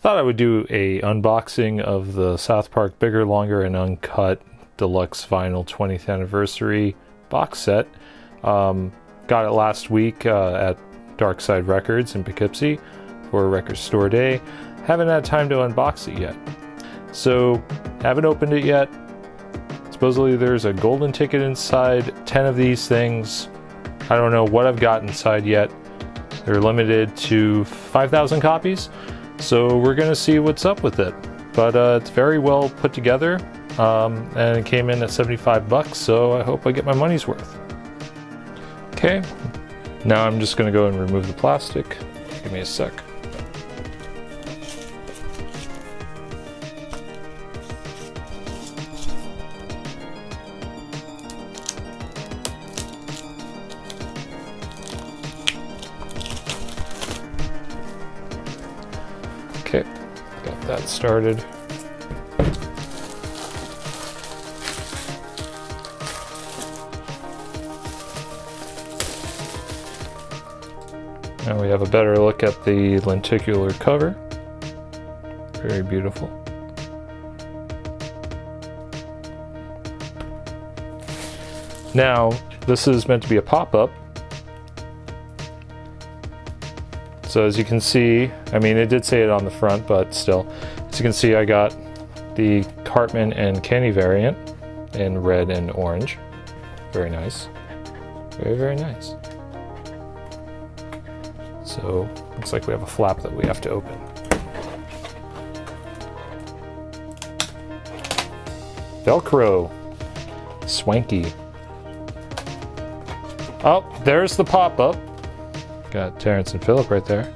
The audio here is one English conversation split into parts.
Thought I would do a unboxing of the South Park Bigger, Longer and Uncut Deluxe Vinyl 20th Anniversary box set. Got it last week at Darkside Records in Poughkeepsie for Record Store Day. Haven't had time to unbox it yet. So, haven't opened it yet. Supposedly there's a golden ticket inside, 10 of these things. I don't know what I've got inside yet. They're limited to 5,000 copies. So we're gonna see what's up with it. But it's very well put together, and it came in at 75 bucks, so I hope I get my money's worth. Okay, now I'm just gonna go and remove the plastic. Give me a sec. Okay, got that started. Now we have a better look at the lenticular cover. Very beautiful. Now, this is meant to be a pop-up. So as you can see, I mean, it did say it on the front, but still. As you can see, I got the Cartman and Kenny variant in red and orange. Very nice. Very, very nice. So, looks like we have a flap that we have to open. Velcro. Swanky. Oh, there's the pop-up. Got Terrence and Philip right there.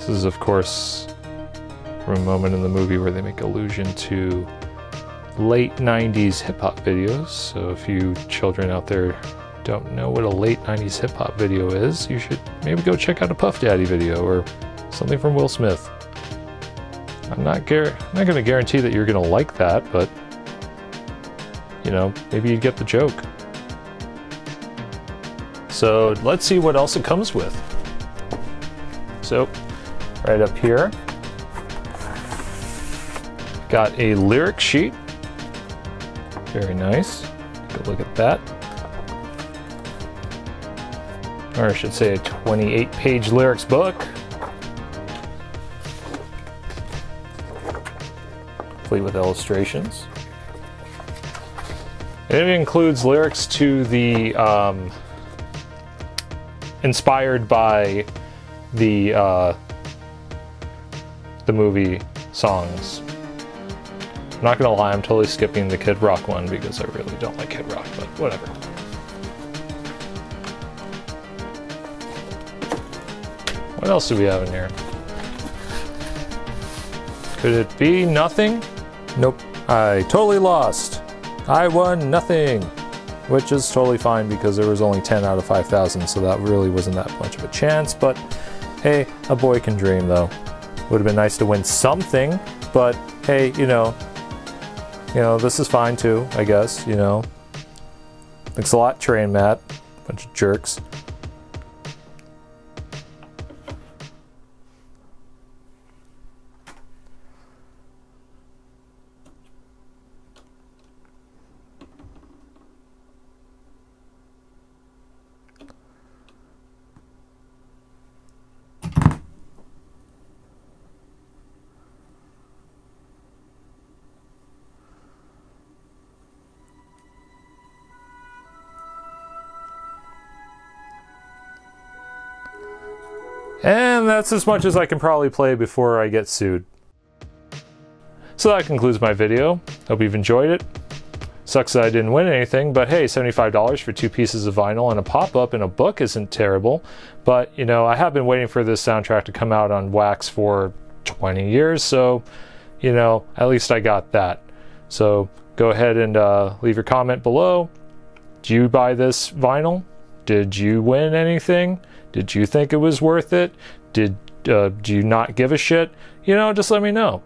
This is, of course, from a moment in the movie where they make allusion to late 90s hip-hop videos. So if you children out there don't know what a late 90s hip-hop video is, you should maybe go check out a Puff Daddy video or something from Will Smith. I'm not going to guarantee that you're going to like that, but you know, maybe you'd get the joke. So let's see what else it comes with. So right up here, got a lyric sheet. Very nice. Take a look at that. Or I should say a 28-page lyrics book. Complete with illustrations. It includes lyrics to the, inspired by the movie songs. I'm not gonna lie, I'm totally skipping the Kid Rock one because I really don't like Kid Rock, but whatever. What else do we have in here? Could it be nothing? Nope. I totally lost. I won nothing, which is totally fine because there was only 10 out of 5,000, so that really wasn't that much of a chance, but hey, a boy can dream though. Would have been nice to win something, but hey, you know, this is fine too, I guess, you know. Thanks a lot, Train Matt. Bunch of jerks. And that's as much as I can probably play before I get sued. So that concludes my video. Hope you've enjoyed it. Sucks that I didn't win anything, but hey, $75 for 2 pieces of vinyl and a pop-up and a book isn't terrible. But, you know, I have been waiting for this soundtrack to come out on wax for 20 years, so, you know, at least I got that. So go ahead and leave your comment below. Do you buy this vinyl? Did you win anything? Did you think it was worth it? Do you not give a shit? You know, just let me know.